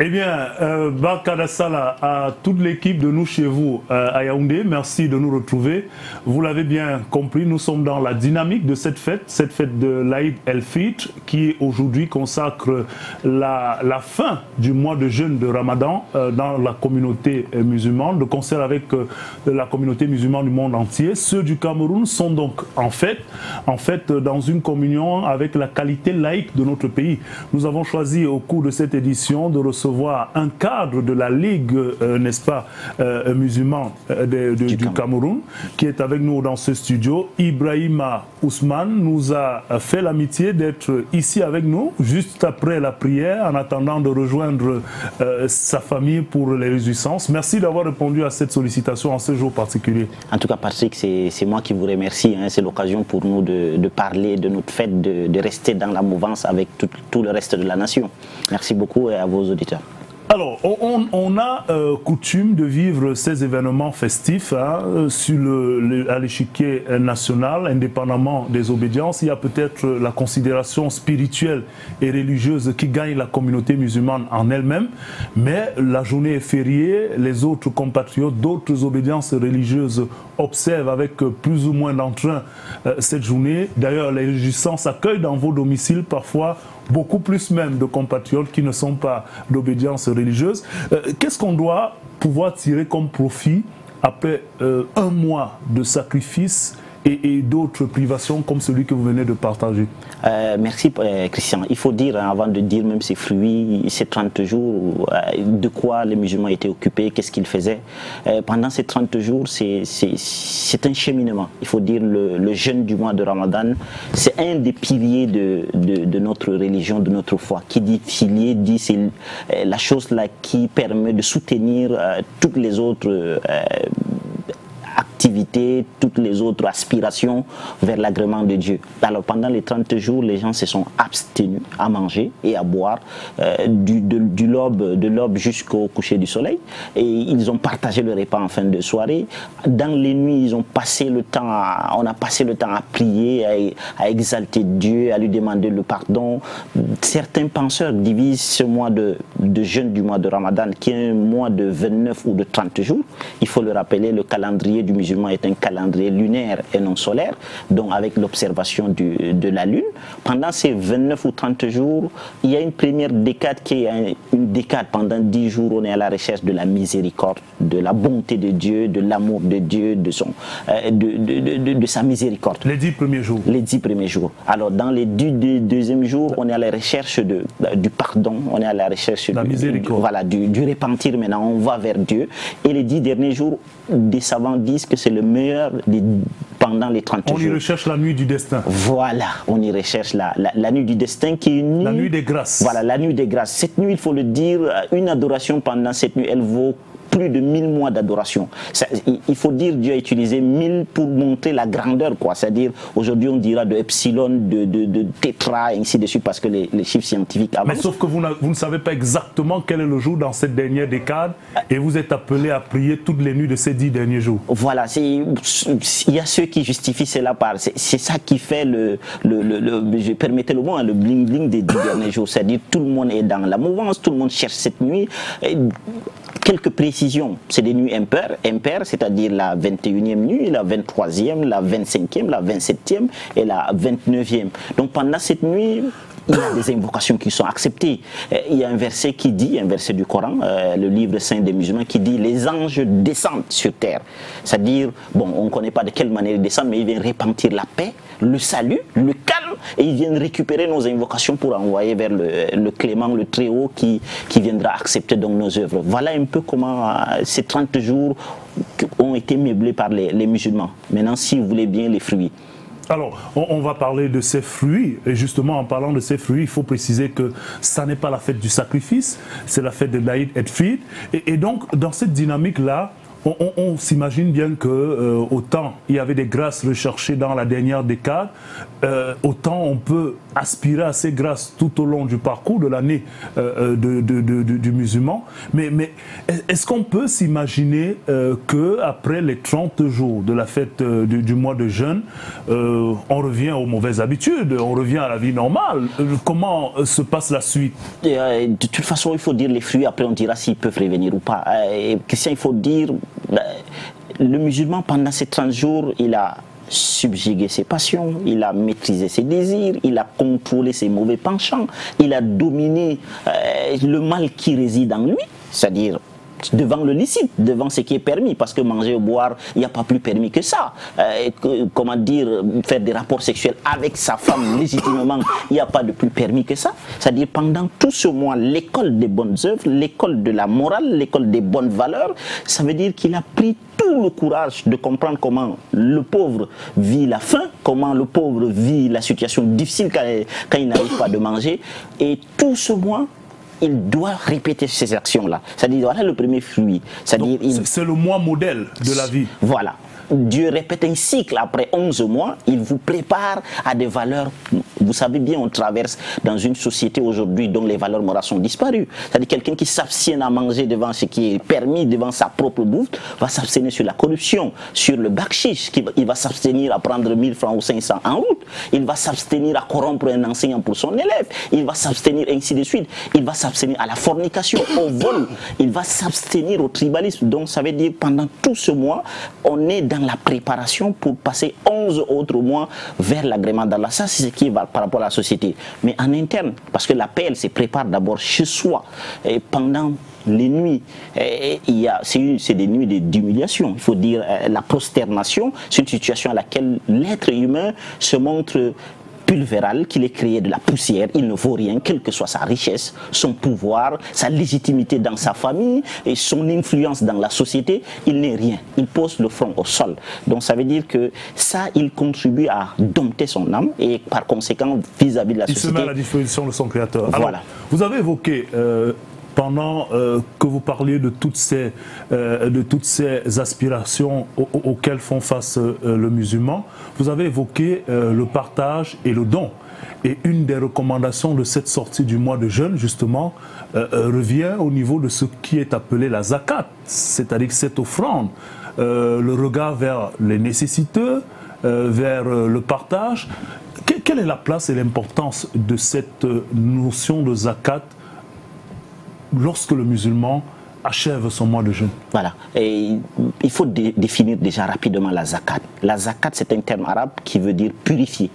Eh bien, Bakadassala, à toute l'équipe de nous chez vous à Yaoundé, merci de nous retrouver. Vous l'avez bien compris, nous sommes dans la dynamique de cette fête de l'Aïd el-Fitr, qui aujourd'hui consacre la fin du mois de jeûne de Ramadan dans la communauté musulmane, de concert avec la communauté musulmane du monde entier. Ceux du Cameroun sont donc en fait dans une communion avec la qualité laïque de notre pays. Nous avons choisi au cours de cette édition de recevoir un cadre de la Ligue, n'est-ce pas, musulman du Cameroun, qui est avec nous dans ce studio. Ibrahima Ousmane nous a fait l'amitié d'être ici avec nous, juste après la prière, en attendant de rejoindre sa famille pour les réjouissances. Merci d'avoir répondu à cette sollicitation en ce jour particulier. En tout cas, Patrick, c'est moi qui vous remercie. Hein. C'est l'occasion pour nous de parler de notre fête, de rester dans la mouvance avec tout le reste de la nation. Merci beaucoup à vos auditeurs. Alors, on a coutume de vivre ces événements festifs hein, sur à l'échiquier national, indépendamment des obédiences. Il y a peut-être la considération spirituelle et religieuse qui gagne la communauté musulmane en elle-même, mais la journée est fériée, les autres compatriotes d'autres obédiences religieuses observent avec plus ou moins d'entrain cette journée. D'ailleurs, les réjouissances accueillent dans vos domiciles parfois beaucoup plus même de compatriotes qui ne sont pas d'obédience religieuse. Qu'est-ce qu'on doit pouvoir tirer comme profit après un mois de sacrifice et d'autres privations comme celui que vous venez de partager? Merci Christian. Il faut dire, avant de dire même ces fruits, ces 30 jours, de quoi les musulmans étaient occupés, qu'est-ce qu'ils faisaient. Pendant ces 30 jours, c'est un cheminement. Il faut dire, le jeûne du mois de Ramadan, c'est un des piliers de notre religion, de notre foi. Qui dit pilier, dit c'est la chose là qui permet de soutenir toutes les autres activités, toutes les autres aspirations vers l'agrément de Dieu. Alors pendant les 30 jours, les gens se sont abstenus à manger et à boire de l'aube jusqu'au coucher du soleil, et ils ont partagé le repas en fin de soirée. Dans les nuits, ils ont passé le temps à prier, à exalter Dieu, à lui demander le pardon. Certains penseurs divisent ce mois de jeûne du mois de Ramadan, qui est un mois de 29 ou de 30 jours. Il faut le rappeler, le calendrier du musulman est un calendrier lunaire et non solaire, donc avec l'observation de la lune. Pendant ces 29 ou 30 jours, il y a une première décade qui est une décade. Pendant 10 jours, on est à la recherche de la miséricorde, de la bonté de Dieu, de l'amour de Dieu, de sa miséricorde. Les 10 premiers jours. Les 10 premiers jours. Alors, dans les 10 deuxièmes jours, on est à la recherche du pardon, on est à la recherche de la miséricorde. Voilà, du repentir maintenant, on va vers Dieu. Et les 10 derniers jours, des savants disent que c'est le meilleur pendant les 30 jours. On y recherche la nuit du destin. Voilà, on y recherche la nuit du destin qui est une nuit... La nuit des grâces. Voilà, la nuit des grâces. Cette nuit, il faut le dire, une adoration pendant cette nuit, elle vaut plus de 1000 mois d'adoration. Il faut dire, Dieu a utilisé 1000 pour montrer la grandeur, quoi. C'est-à-dire, aujourd'hui, on dira de epsilon, de tétra, et ainsi de suite, parce que les chiffres scientifiques avancent. Mais sauf que vous ne savez pas exactement quel est le jour dans cette dernière décade, et vous êtes appelé à prier toutes les nuits de ces 10 derniers jours. Voilà, il y a ceux qui justifient cela par... C'est ça qui fait je permettais le mot, le bling-bling des 10 derniers jours. C'est-à-dire, tout le monde est dans la mouvance, tout le monde cherche cette nuit. Quelques précisions, c'est des nuits impaires, c'est-à-dire la 21e nuit, la 23e, la 25e, la 27e et la 29e. Donc pendant cette nuit, il y a des invocations qui sont acceptées. Il y a un verset qui dit, un verset du Coran, le livre saint des musulmans, qui dit « Les anges descendent sur terre ». C'est-à-dire, bon, on ne connaît pas de quelle manière ils descendent, mais ils viennent répandir la paix, le salut, le calme, et ils viennent récupérer nos invocations pour envoyer vers le clément, le Très-Haut, qui viendra accepter donc nos œuvres. Voilà un peu comment ces 30 jours ont été meublés par les musulmans. Maintenant, si vous voulez bien, les fruits. Alors, on va parler de ces fruits, et justement en parlant de ces fruits, il faut préciser que ça n'est pas la fête du sacrifice, c'est la fête de l'Aïd el-Fitr, et donc dans cette dynamique-là, on s'imagine bien que autant il y avait des grâces recherchées dans la dernière décade, autant on peut aspirer à ces grâces tout au long du parcours de l'année du musulman. Mais est-ce qu'on peut s'imaginer qu'après les 30 jours de la fête du mois de jeûne, on revient aux mauvaises habitudes, on revient à la vie normale? Comment se passe la suite? De toute façon, il faut dire les fruits, après on dira s'ils peuvent revenir ou pas. Christian, il faut dire, le musulman pendant ces 30 jours, il a subjugué ses passions, il a maîtrisé ses désirs, il a contrôlé ses mauvais penchants, il a dominé le mal qui réside en lui, c'est-à-dire devant le licite, devant ce qui est permis, parce que manger ou boire, il n'y a pas plus permis que ça. Comment dire, faire des rapports sexuels avec sa femme légitimement, il n'y a pas de plus permis que ça. C'est-à-dire pendant tout ce mois, l'école des bonnes œuvres, l'école de la morale, l'école des bonnes valeurs, ça veut dire qu'il a pris tout le courage de comprendre comment le pauvre vit la faim, comment le pauvre vit la situation difficile quand il n'arrive pas de manger. Et tout ce mois, il doit répéter ces actions-là. C'est-à-dire, voilà le premier fruit. C'est le mois modèle de la vie. Voilà. Dieu répète un cycle après 11 mois, il vous prépare à des valeurs. Vous savez bien, on traverse dans une société aujourd'hui dont les valeurs morales sont disparues. C'est-à-dire quelqu'un qui s'abstient à manger devant ce qui est permis, devant sa propre bouffe, va s'abstenir sur la corruption, sur le bakchich, il va s'abstenir à prendre 1000 francs ou 500 en route, il va s'abstenir à corrompre un enseignant pour son élève, il va s'abstenir ainsi de suite, il va s'abstenir à la fornication, au vol, il va s'abstenir au tribalisme. Donc ça veut dire pendant tout ce mois, on est dans la préparation pour passer 11 autres mois vers l'agrément d'Allah. Ça, c'est ce qui va par rapport à la société. Mais en interne, parce que la paix, elle se prépare d'abord chez soi. Et pendant les nuits, c'est des nuits d'humiliation. Il faut dire la prosternation, c'est une situation à laquelle l'être humain se montre pulvéral, qu'il est créé de la poussière, il ne vaut rien, quelle que soit sa richesse, son pouvoir, sa légitimité dans sa famille et son influence dans la société, il n'est rien. Il pose le front au sol. Donc ça veut dire que ça, il contribue à dompter son âme et par conséquent, vis-à-vis de la société, il se met à la disposition de son créateur. Voilà. Alors, vous avez évoqué pendant que vous parliez de toutes ces aspirations auxquelles font face le musulman, vous avez évoqué le partage et le don. Et une des recommandations de cette sortie du mois de jeûne, justement, revient au niveau de ce qui est appelé la zakat, c'est-à-dire cette offrande, le regard vers les nécessiteux, vers le partage. Quelle est la place et l'importance de cette notion de zakat lorsque le musulman achève son mois de jeûne? Voilà. Et il faut définir déjà rapidement la zakat. La zakat, c'est un terme arabe qui veut dire purifier.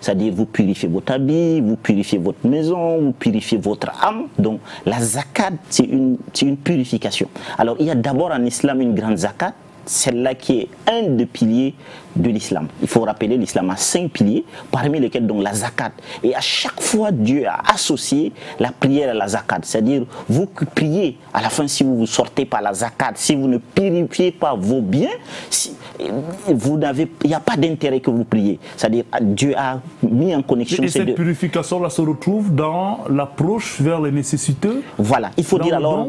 C'est-à-dire vous purifiez votre habit, vous purifiez votre maison, vous purifiez votre âme. Donc la zakat, c'est une purification. Alors il y a d'abord en islam une grande zakat, celle-là qui est un des piliers de l'islam. Il faut rappeler, l'islam a 5 piliers, parmi lesquels donc la zakat. Et à chaque fois, Dieu a associé la prière à la zakat. C'est-à-dire, vous qui priez, à la fin, si vous ne sortez pas la zakat, si vous ne purifiez pas vos biens, il n'y a pas d'intérêt que vous priez. C'est-à-dire, Dieu a mis en connexion ces deux. Et cette purification-là se retrouve dans l'approche vers les nécessiteux? Voilà. Il faut dire alors,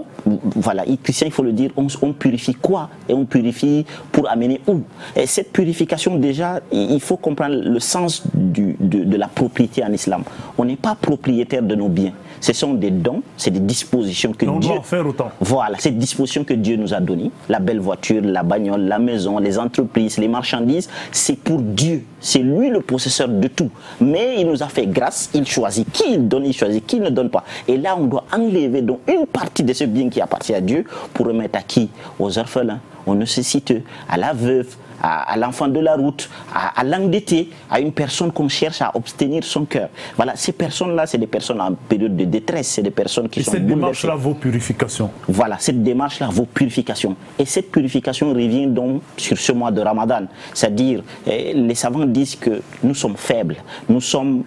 voilà, Christian, il faut le dire, on purifie quoi? Et on purifie pour amener où? Et cette purification, déjà, il faut comprendre le sens de la propriété en islam. On n'est pas propriétaire de nos biens. Ce sont des dons, c'est des dispositions que Dieu doit en faire autant. Voilà, ces dispositions que Dieu nous a données. La belle voiture, la bagnole, la maison, les entreprises, les marchandises, c'est pour Dieu. C'est lui le possesseur de tout. Mais il nous a fait grâce, il choisit qui il donne, il choisit qui il ne donne pas. Et là, on doit enlever donc une partie de ce bien qui appartient à Dieu pour remettre à qui? Aux orphelins, aux nécessiteux, à la veuve, à l'enfant de la route, à l'endetté, à une personne qu'on cherche à obtenir son cœur. Voilà, ces personnes-là, c'est des personnes en période de détresse, c'est des personnes qui sont bouleversées. Et cette démarche-là vaut purification. Voilà, cette démarche-là vaut purification. Et cette purification revient donc sur ce mois de Ramadan. C'est-à-dire, les savants disent que nous sommes faibles, nous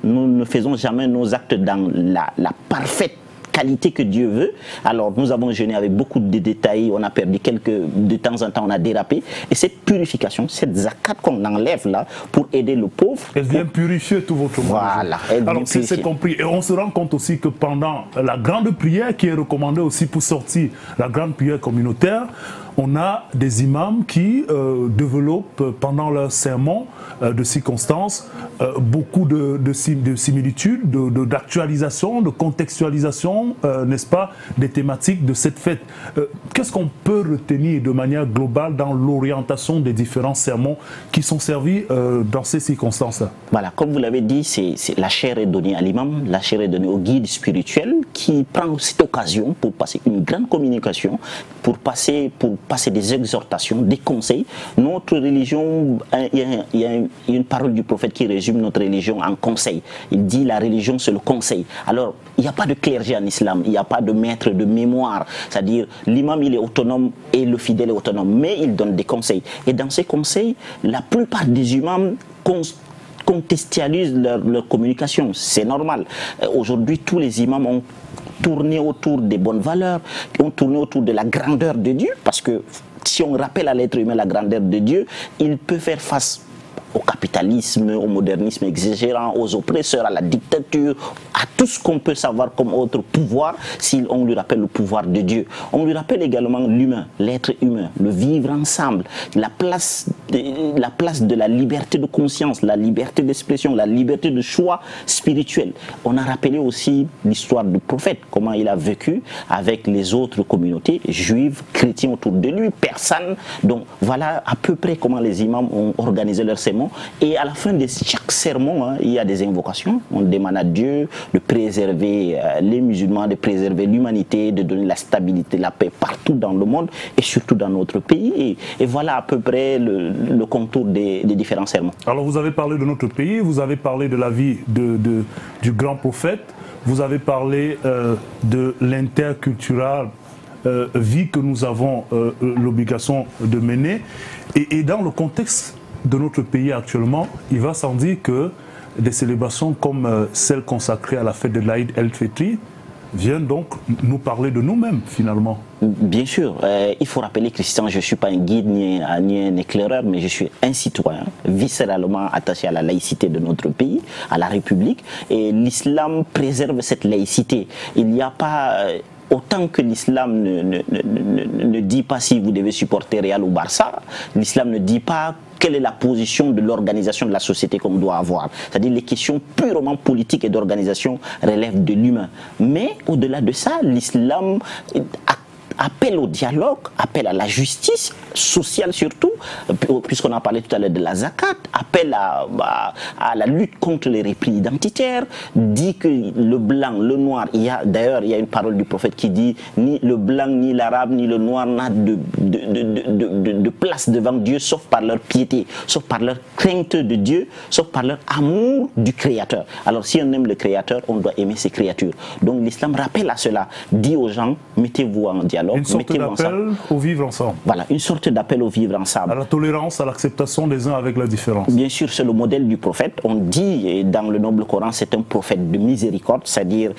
ne faisons jamais nos actes dans la parfaite qualité que Dieu veut. Alors nous avons jeûné avec beaucoup de détails, on a perdu quelques, de temps en temps on a dérapé. Et cette purification, cette zakat qu'on enlève là pour aider le pauvre. Elle vient purifier tout votre monde. Voilà. Alors c'est compris. Et on se rend compte aussi que pendant la grande prière qui est recommandée aussi pour sortir, la grande prière communautaire, on a des imams qui développent pendant leur sermon de circonstances beaucoup de similitudes, d'actualisation, de contextualisation, n'est-ce pas, des thématiques de cette fête. Qu'est-ce qu'on peut retenir de manière globale dans l'orientation des différents sermons qui sont servis dans ces circonstances-là? Voilà, comme vous l'avez dit, c'est la chair est donnée à l'imam, la chair est donnée au guide spirituel qui prend cette occasion pour passer une grande communication, pour passer des exhortations, des conseils. Notre religion, il y a une parole du prophète qui résume notre religion en conseil. Il dit la religion c'est le conseil. Alors il n'y a pas de clergé en islam, il n'y a pas de maître de mémoire, c'est-à-dire l'imam il est autonome et le fidèle est autonome, mais il donne des conseils. Et dans ces conseils, la plupart des imams contextualisent leur communication, c'est normal. Aujourd'hui tous les imams ont tourner autour des bonnes valeurs, on tourne autour de la grandeur de Dieu, parce que si on rappelle à l'être humain la grandeur de Dieu, il peut faire face au capitalisme, au modernisme exagérant, aux oppresseurs, à la dictature, à tout ce qu'on peut savoir comme autre pouvoir, si on lui rappelle le pouvoir de Dieu. On lui rappelle également l'humain, l'être humain, le vivre ensemble, la place de la liberté de conscience, la liberté d'expression, la liberté de choix spirituel. On a rappelé aussi l'histoire du prophète, comment il a vécu avec les autres communautés, juives, chrétiens autour de lui, personnes. Donc voilà à peu près comment les imams ont organisé leur sermon. Et à la fin de chaque sermon, hein, il y a des invocations. On demande à Dieu de préserver les musulmans, de préserver l'humanité, de donner la stabilité, la paix partout dans le monde et surtout dans notre pays. Et voilà à peu près le contour des différents sermons. Alors vous avez parlé de notre pays, vous avez parlé de la vie du grand prophète, vous avez parlé de l'interculturel, vie que nous avons l'obligation de mener. Et dans le contexte de notre pays actuellement, il va sans dire que des célébrations comme celle consacrée à la fête de l'Aïd el-Fitri viennent donc nous parler de nous-mêmes finalement. Bien sûr, il faut rappeler, Christian, je ne suis pas un guide ni un éclaireur, mais je suis un citoyen viscéralement attaché à la laïcité de notre pays, à la République, et l'islam préserve cette laïcité. Il n'y a pas... Autant que l'islam ne dit pas si vous devez supporter Real ou Barça, l'islam ne dit pas quelle est la position de l'organisation de la société qu'on doit avoir. C'est-à-dire les questions purement politiques et d'organisation relèvent de l'humain. Mais au-delà de ça, l'islam appelle au dialogue, appelle à la justice sociale surtout, puisqu'on a parlé tout à l'heure de la zakat, appelle à la lutte contre les replis identitaires, dit que le blanc, le noir, d'ailleurs il y a une parole du prophète qui dit ni le blanc, ni l'arabe, ni le noir n'a de place devant Dieu sauf par leur piété, sauf par leur crainte de Dieu, sauf par leur amour du créateur. Alors si on aime le créateur, on doit aimer ses créatures. Donc l'islam rappelle à cela, dit aux gens, mettez-vous en dialogue. Une sorte d'appel au vivre ensemble. Voilà, une sorte d'appel au vivre ensemble. À la tolérance, à l'acceptation des uns avec la différence. Bien sûr, c'est le modèle du prophète. On dit, et dans le noble Coran, c'est un prophète de miséricorde, c'est-à-dire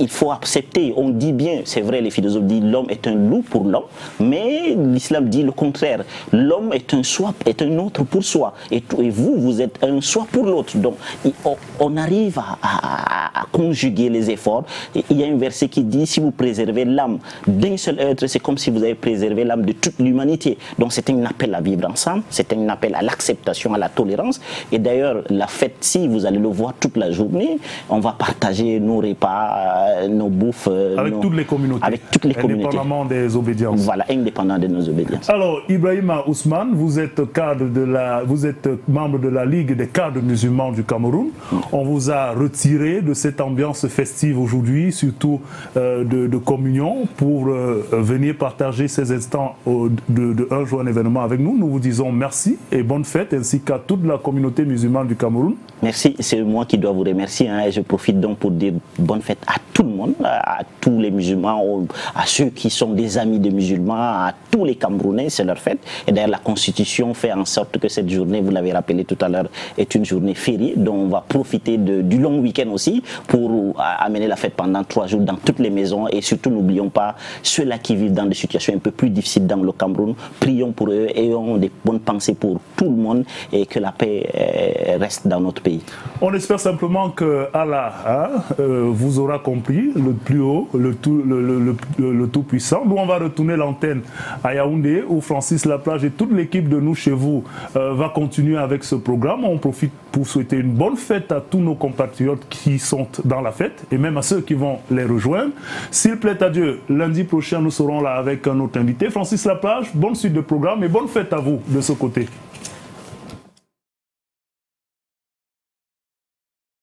il faut accepter. On dit bien, c'est vrai, les philosophes disent l'homme est un loup pour l'homme, mais l'islam dit le contraire. L'homme est un soi, est un autre pour soi. Et vous, vous êtes un soi pour l'autre. Donc, on arrive à conjuguer les efforts. Et il y a un verset qui dit, si vous préservez l'âme d'un seul être, c'est comme si vous avez préservé l'âme de toute l'humanité. Donc c'est un appel à vivre ensemble, c'est un appel à l'acceptation, à la tolérance. Et d'ailleurs, la fête, si vous allez le voir toute la journée, on va partager nos repas, nos bouffes. Avec toutes les communautés. Indépendamment des obédiences. Voilà, indépendant de nos obédiences. Alors, Ibrahima Ousmane, vous êtes membre de la Ligue des cadres musulmans du Cameroun. On vous a retiré de cette ambiance festive aujourd'hui, surtout de communion, pour venir partager ces instants d'un joyeux événement avec nous. Nous vous disons merci et bonne fête, ainsi qu'à toute la communauté musulmane du Cameroun. Merci, c'est moi qui dois vous remercier. Et je profite donc pour dire bonne fête à tout le monde, à tous les musulmans, à ceux qui sont des amis des musulmans, à tous les Camerounais, c'est leur fête. Et d'ailleurs, la Constitution fait en sorte que cette journée, vous l'avez rappelé tout à l'heure, est une journée fériée, dont on va profiter du long week-end aussi pour amener la fête pendant 3 jours dans toutes les maisons. Et surtout, n'oublions pas ceux-là qui vivent dans des situations un peu plus difficiles dans le Cameroun. Prions pour eux et ayons des bonnes pensées pour tout le monde et que la paix reste dans notre pays. On espère simplement que Allah vous aura compris, le plus haut, le tout puissant. Nous, on va retourner l'antenne à Yaoundé où Francis Laplace et toute l'équipe de Nous Chez Vous va continuer avec ce programme. On profite pour souhaiter une bonne fête à tous nos compatriotes qui sont dans la fête et même à ceux qui vont les rejoindre. S'il plaît à Dieu, lundi prochain, nous serons là avec un autre invité. Francis Laplace, bonne suite de programme et bonne fête à vous de ce côté.